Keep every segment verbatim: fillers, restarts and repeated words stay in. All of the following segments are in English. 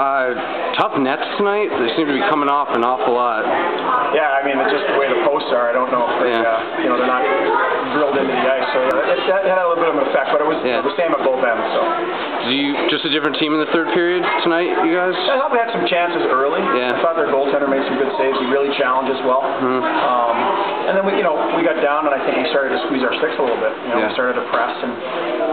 Uh, tough nets tonight. They seem to be coming off an awful lot. Yeah, I mean, it's just the way the posts are. I don't know if they, yeah. uh, you know, they're not drilled into the ice. So it, it had a little bit of an effect, but it was yeah. the same at both ends. So. Do you just a different team in the third period tonight, you guys? I thought we had some chances early. Yeah. I thought their goaltender made some good saves. He really challenged as well. Mm-hmm. um, and then we, you know, we got down, and I think we started to squeeze our sticks a little bit. You know, yeah. we started to press and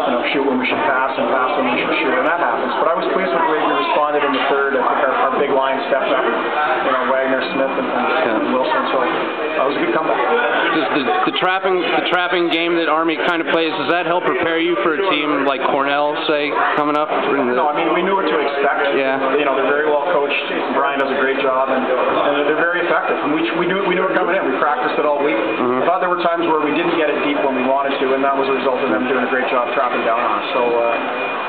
you know shoot when we should pass and pass when we should shoot, and that happens. But I was pleased with the way we responded in the third. I think our, our big line stepped up. You know, Wagner, Smith, and, and yeah. Wilson. So that was a good comeback. Does the, the trapping, the trapping game that Army kind of plays, does that help prepare you for a team like Cornell, say, coming up? No, I mean we knew what to expect. Yeah. You know, they're very well coached. Brian does a great job, and, and they're very effective. And we we knew we knew it coming in. We practiced it all week. Mm-hmm. I thought there were times where we didn't get it deep when we wanted to, and that was a result of them doing a great job trapping down on us. So. Uh,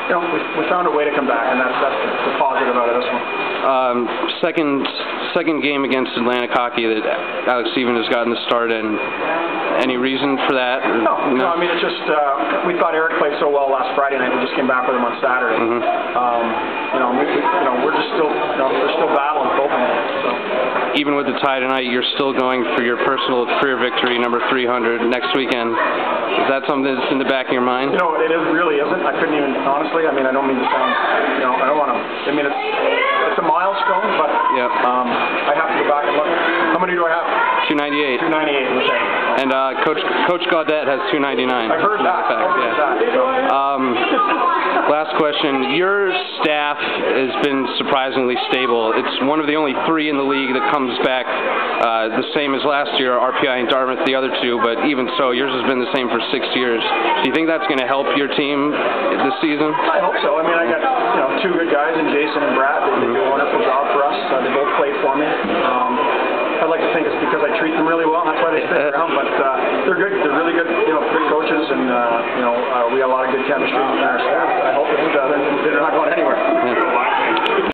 You know, we, we found a way to come back, and that's, that's the, the positive out of this one. Um, second, second game against Atlantic Hockey that Alex Steven has gotten the start in. Any reason for that? No, no. no I mean it's just uh, we thought Eric played so well last Friday night. We just came back with him on Saturday. Mm-hmm. um, you know, we, we, you know, we're just still, you know, we're still battling both of them. So. Even with the tie tonight, you're still going for your personal career victory, number three hundred, next weekend. Is that something that's in the back of your mind? You know, it is, really isn't. I couldn't even, honestly, I mean, I don't mean to sound, you know, I don't want to, I mean, it's, it's a milestone, but yep. um, I have to go back and look. How many do I have? two ninety-eight. two ninety-eight, okay. And uh, Coach Coach Gaudette has two ninety-nine. I've heard that. Fact, I've heard yeah. that. So. Um, last question. Your staff has been surprisingly stable. It's one of the only three in the league that comes back uh, the same as last year, R P I and Dartmouth, the other two, but even so, yours has been the same for six years. Do you think that's going to help your team this season? I hope so. I mean, I got you know two good guys, and Jason and Brad. They, mm-hmm. they do a wonderful job for us. Uh, they both play for me. Um, I'd like to think it's because I treat them really well, and that's why they stick around. But uh, they're good. They're really good. You know, good coaches, and uh, you know, uh, we have a lot of good chemistry in our staff. I hope that uh, they're not going anywhere. Yeah.